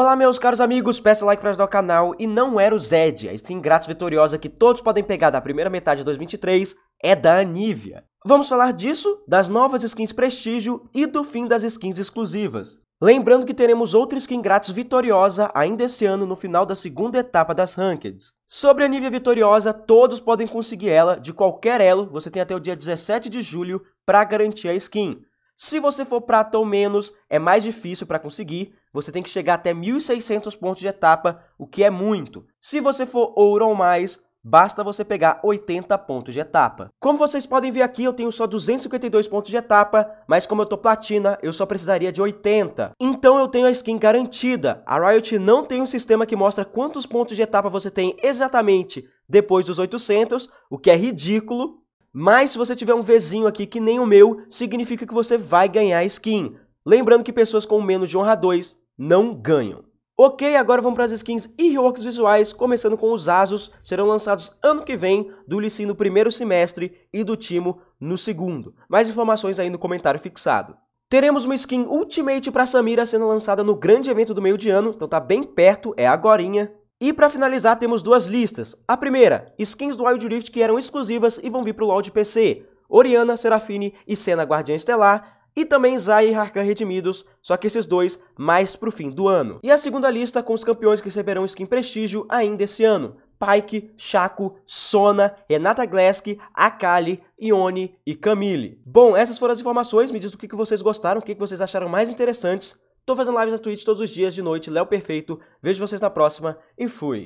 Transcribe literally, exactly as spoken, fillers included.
Olá meus caros amigos, peço like para ajudar o canal. E não era o Zed, a skin grátis vitoriosa que todos podem pegar da primeira metade de dois mil e vinte e três, é da Anivia. Vamos falar disso, das novas skins prestígio e do fim das skins exclusivas. Lembrando que teremos outra skin grátis vitoriosa ainda este ano no final da segunda etapa das Rankeds. Sobre a Anivia vitoriosa, todos podem conseguir ela de qualquer elo, você tem até o dia dezessete de julho para garantir a skin. Se você for prata ou menos, é mais difícil para conseguir, você tem que chegar até mil e seiscentos pontos de etapa, o que é muito. Se você for ouro ou mais, basta você pegar oitenta pontos de etapa. Como vocês podem ver aqui, eu tenho só duzentos e cinquenta e dois pontos de etapa, mas como eu tô platina, eu só precisaria de oitenta. Então eu tenho a skin garantida. A Riot não tem um sistema que mostra quantos pontos de etapa você tem exatamente depois dos oitocentos, o que é ridículo. Mas se você tiver um Vzinho aqui que nem o meu, significa que você vai ganhar skin. Lembrando que pessoas com menos de honra dois não ganham. Ok, agora vamos para as skins e reworks visuais, começando com os Azus, serão lançados ano que vem, do Lissi no primeiro semestre e do Timo no segundo. Mais informações aí no comentário fixado. Teremos uma skin Ultimate para Samira sendo lançada no grande evento do meio de ano, então tá bem perto, é agorinha. E para finalizar temos duas listas, a primeira, skins do Wild Rift que eram exclusivas e vão vir pro LoL de P C, Oriana, Seraphine e Senna Guardiã Estelar, e também Zay e Rakan redimidos, só que esses dois mais pro fim do ano. E a segunda lista com os campeões que receberão skin prestígio ainda esse ano, Pyke, Shaco, Sona, Renata Glesk, Akali, Ione e Camille. Bom, essas foram as informações, me diz o que vocês gostaram, o que vocês acharam mais interessantes. Tô fazendo lives na Twitch todos os dias de noite, Léo Perfeito. Vejo vocês na próxima e fui!